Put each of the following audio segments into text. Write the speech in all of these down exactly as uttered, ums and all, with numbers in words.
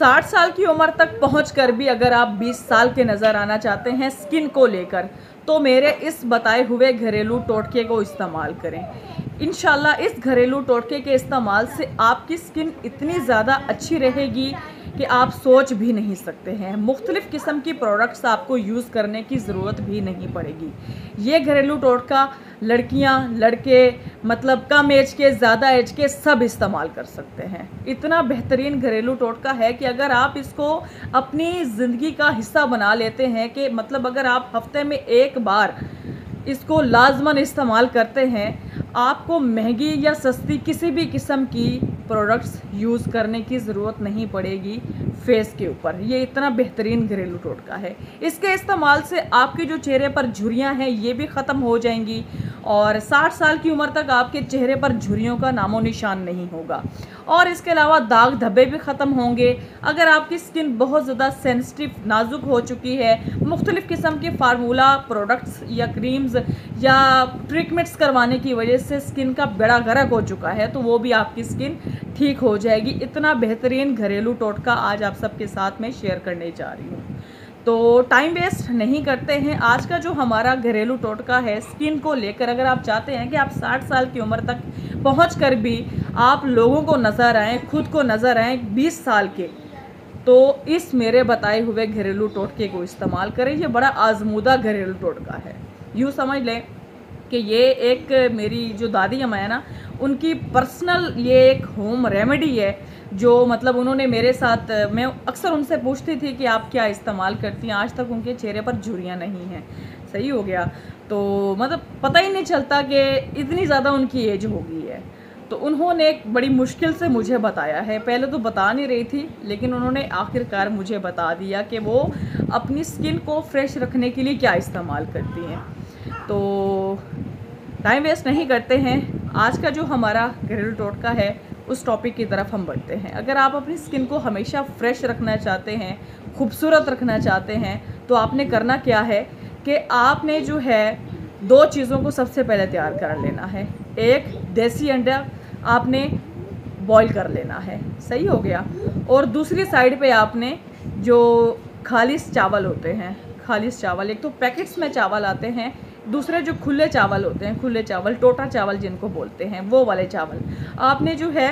साठ साल की उम्र तक पहुंचकर भी अगर आप बीस साल के नज़र आना चाहते हैं स्किन को लेकर, तो मेरे इस बताए हुए घरेलू टोटके को इस्तेमाल करें। इंशाल्लाह इस घरेलू टोटके के इस्तेमाल से आपकी स्किन इतनी ज़्यादा अच्छी रहेगी कि आप सोच भी नहीं सकते हैं। मुख्तलिफ़ किस्म की प्रोडक्ट्स आपको यूज़ करने की ज़रूरत भी नहीं पड़ेगी। ये घरेलू टोटका लड़कियां, लड़के, मतलब कम एज के, ज़्यादा एज के सब इस्तेमाल कर सकते हैं। इतना बेहतरीन घरेलू टोटका है कि अगर आप इसको अपनी ज़िंदगी का हिस्सा बना लेते हैं, कि मतलब अगर आप हफ्ते में एक बार इसको लाजमन इस्तेमाल करते हैं, आपको महंगी या सस्ती किसी भी किस्म की प्रोडक्ट्स यूज़ करने की ज़रूरत नहीं पड़ेगी फेस के ऊपर। ये इतना बेहतरीन घरेलू टोटका है। इसके इस्तेमाल से आपके जो चेहरे पर झुर्रियाँ हैं ये भी ख़त्म हो जाएंगी और साठ साल की उम्र तक आपके चेहरे पर झुर्रियों का नामो निशान नहीं होगा। और इसके अलावा दाग धब्बे भी ख़त्म होंगे। अगर आपकी स्किन बहुत ज़्यादा सेंसिटिव, नाजुक हो चुकी है, मुख्तलिफ़ किस्म के फार्मूला प्रोडक्ट्स या क्रीम्स या ट्रीटमेंट्स करवाने की वजह से स्किन का बेड़ा गर्क हो चुका है, तो वो भी आपकी स्किन ठीक हो जाएगी। इतना बेहतरीन घरेलू टोटका आज आप सबके साथ में शेयर करने जा रही हूँ। तो टाइम वेस्ट नहीं करते हैं। आज का जो हमारा घरेलू टोटका है स्किन को लेकर, अगर आप चाहते हैं कि आप साठ साल की उम्र तक पहुंचकर भी आप लोगों को नज़र आएँ, खुद को नज़र आएँ बीस साल के, तो इस मेरे बताए हुए घरेलू टोटके को इस्तेमाल करें। ये बड़ा आजमूदा घरेलू टोटका है। यूँ समझ लें कि ये एक मेरी जो दादी अम्मा है ना, उनकी पर्सनल ये एक होम रेमेडी है, जो मतलब उन्होंने मेरे साथ, मैं अक्सर उनसे पूछती थी कि आप क्या इस्तेमाल करती हैं। आज तक उनके चेहरे पर झुर्रियाँ नहीं हैं। सही हो गया, तो मतलब पता ही नहीं चलता कि इतनी ज़्यादा उनकी एज हो गई है। तो उन्होंने एक बड़ी मुश्किल से मुझे बताया है, पहले तो बता नहीं रही थी, लेकिन उन्होंने आखिरकार मुझे बता दिया कि वो अपनी स्किन को फ्रेश रखने के लिए क्या इस्तेमाल करती हैं। तो टाइम वेस्ट नहीं करते हैं। आज का जो हमारा घरेलू टोटका है उस टॉपिक की तरफ हम बढ़ते हैं। अगर आप अपनी स्किन को हमेशा फ्रेश रखना चाहते हैं, खूबसूरत रखना चाहते हैं, तो आपने करना क्या है कि आपने जो है दो चीज़ों को सबसे पहले तैयार कर लेना है। एक देसी अंडा आपने बॉईल कर लेना है, सही हो गया, और दूसरी साइड पे आपने जो खालिस चावल होते हैं, खालिस चावल, एक तो पैकेट्स में चावल आते हैं, दूसरे जो खुले चावल होते हैं, खुले चावल, टोटा चावल जिनको बोलते हैं, वो वाले चावल आपने जो है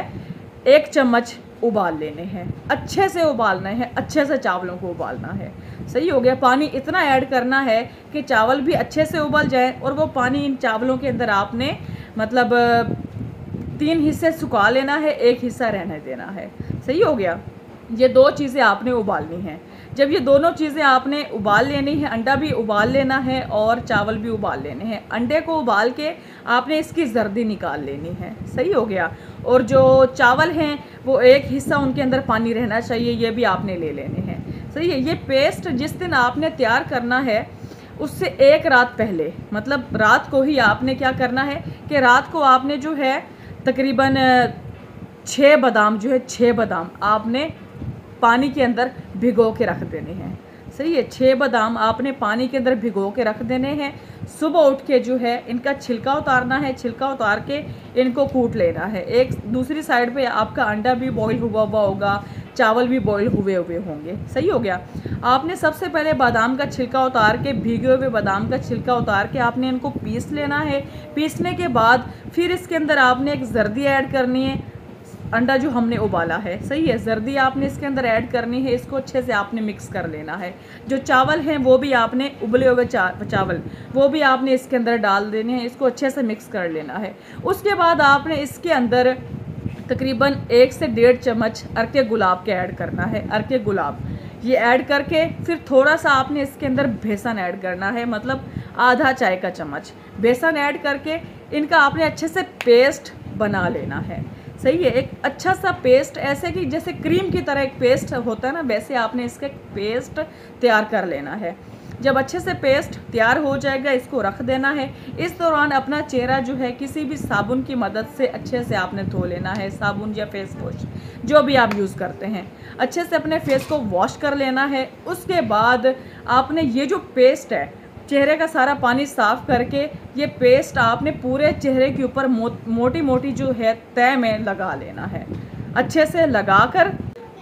एक चम्मच उबाल लेने हैं। अच्छे से उबालना है, अच्छे से चावलों को उबालना है। सही हो गया, पानी इतना ऐड करना है कि चावल भी अच्छे से उबल जाए और वो पानी इन चावलों के अंदर आपने मतलब तीन हिस्से सुखा लेना है, एक हिस्सा रहने देना है। सही हो गया, ये दो चीज़ें आपने उबालनी हैं। जब ये दोनों चीज़ें आपने उबाल लेनी है, अंडा भी उबाल लेना है और चावल भी उबाल लेने हैं। अंडे को उबाल के आपने इसकी जर्दी निकाल लेनी है। सही हो गया, और जो चावल हैं वो एक हिस्सा, उनके अंदर पानी रहना चाहिए, ये भी आपने ले लेने हैं। सही है, ये पेस्ट जिस दिन आपने तैयार करना है उससे एक रात पहले, मतलब रात को ही आपने क्या करना है कि रात को आपने जो है तकरीबन छः बादाम जो है छः बादाम आपने पानी के अंदर भिगो के रख देने हैं। सही है, छः बादाम आपने पानी के अंदर भिगो के रख देने हैं। सुबह उठ के जो है इनका छिलका उतारना है, छिलका उतार के इनको कूट लेना है। एक दूसरी साइड पे आपका अंडा भी बॉईल हुआ हुआ होगा, चावल भी बॉईल हुए हुए होंगे। सही हो गया, आपने सबसे पहले बादाम का छिलका उतार के, भीगे हुए बादाम का छिलका उतार के आपने इनको पीस लेना है। पीसने के बाद फिर इसके अंदर आपने एक जर्दी ऐड करनी है, अंडा जो हमने उबाला है। सही है, जर्दी आपने इसके अंदर ऐड करनी है, इसको अच्छे से आपने मिक्स कर लेना है। जो चावल हैं वो भी आपने, उबले हुए चावल वो भी आपने इसके अंदर डाल देने हैं, इसको अच्छे से मिक्स कर लेना है। उसके बाद आपने इसके अंदर तकरीबन एक से डेढ़ चम्मच अरके गुलाब के ऐड करना है। अरके गुलाब ये ऐड करके फिर थोड़ा सा आपने इसके अंदर बेसन ऐड करना है, मतलब आधा चाय का चम्मच बेसन ऐड करके इनका आपने अच्छे से पेस्ट बना लेना है। सही है, एक अच्छा सा पेस्ट, ऐसे कि जैसे क्रीम की तरह एक पेस्ट होता है ना, वैसे आपने इसका एक पेस्ट तैयार कर लेना है। जब अच्छे से पेस्ट तैयार हो जाएगा इसको रख देना है। इस दौरान अपना चेहरा जो है किसी भी साबुन की मदद से अच्छे से आपने धो लेना है, साबुन या फेस वॉश जो भी आप यूज़ करते हैं, अच्छे से अपने फेस को वॉश कर लेना है। उसके बाद आपने ये जो पेस्ट है, चेहरे का सारा पानी साफ़ करके ये पेस्ट आपने पूरे चेहरे के ऊपर मो, मोटी मोटी जो है तह में लगा लेना है। अच्छे से लगा कर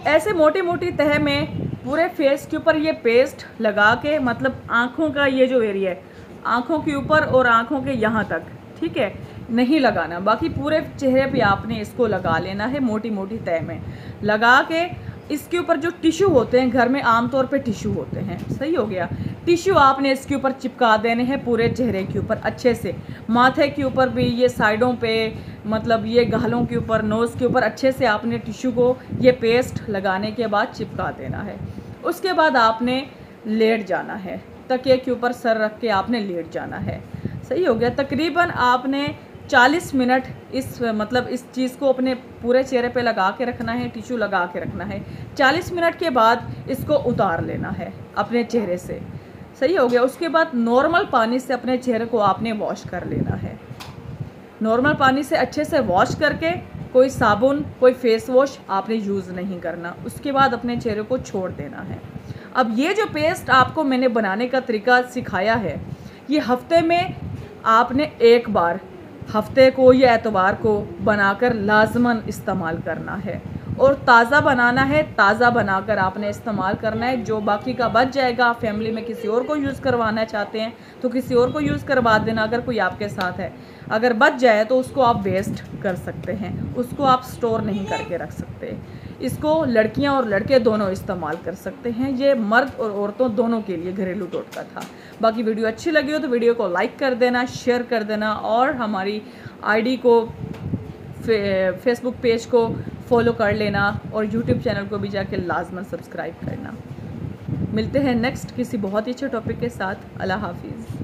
ऐसे मोटी मोटी तह में पूरे फेस के ऊपर ये पेस्ट लगा के, मतलब आँखों का ये जो एरिया है, आँखों के ऊपर और आँखों के यहाँ तक, ठीक है, नहीं लगाना, बाकी पूरे चेहरे पे आपने इसको लगा लेना है मोटी मोटी तह में लगा के। इसके ऊपर जो टिश्यू होते हैं, घर में आमतौर पे टिश्यू होते हैं, सही हो गया, टिश्यू आपने इसके ऊपर चिपका देने हैं पूरे चेहरे के ऊपर अच्छे से, माथे के ऊपर भी, ये साइडों पे, मतलब ये गालों के ऊपर, नोज़ के ऊपर अच्छे से आपने टिश्यू को ये पेस्ट लगाने के बाद चिपका देना है। उसके बाद आपने लेट जाना है, तकिए के ऊपर सर रख के आपने लेट जाना है, सही हो गया। तकरीबन आपने चालीस मिनट इस मतलब इस चीज़ को अपने पूरे चेहरे पे लगा के रखना है, टिश्यू लगा के रखना है। चालीस मिनट के बाद इसको उतार लेना है अपने चेहरे से, सही हो गया। उसके बाद नॉर्मल पानी से अपने चेहरे को आपने वॉश कर लेना है, नॉर्मल पानी से अच्छे से वॉश करके, कोई साबुन कोई फेस वॉश आपने यूज़ नहीं करना। उसके बाद अपने चेहरे को छोड़ देना है। अब ये जो पेस्ट आपको मैंने बनाने का तरीका सिखाया है, ये हफ्ते में आपने एक बार, हफ्ते को या एतवार को बनाकर लाजमन इस्तेमाल करना है, और ताज़ा बनाना है, ताज़ा बनाकर आपने इस्तेमाल करना है। जो बाकी का बच जाएगा, फैमिली में किसी और को यूज़ करवाना चाहते हैं तो किसी और को यूज़ करवा देना, अगर कोई आपके साथ है। अगर बच जाए तो उसको आप वेस्ट कर सकते हैं, उसको आप स्टोर नहीं करके रख सकते। इसको लड़कियां और लड़के दोनों इस्तेमाल कर सकते हैं, ये मर्द और औरतों दोनों के लिए घरेलू टोटका था। बाकी वीडियो अच्छी लगी हो तो वीडियो को लाइक कर देना, शेयर कर देना, और हमारी आईडी को, फे, फेसबुक पेज को फॉलो कर लेना, और यूट्यूब चैनल को भी जाके लाजमन सब्सक्राइब करना। मिलते हैं नेक्स्ट किसी बहुत ही अच्छे टॉपिक के साथ। अल्लाह हाफिज़।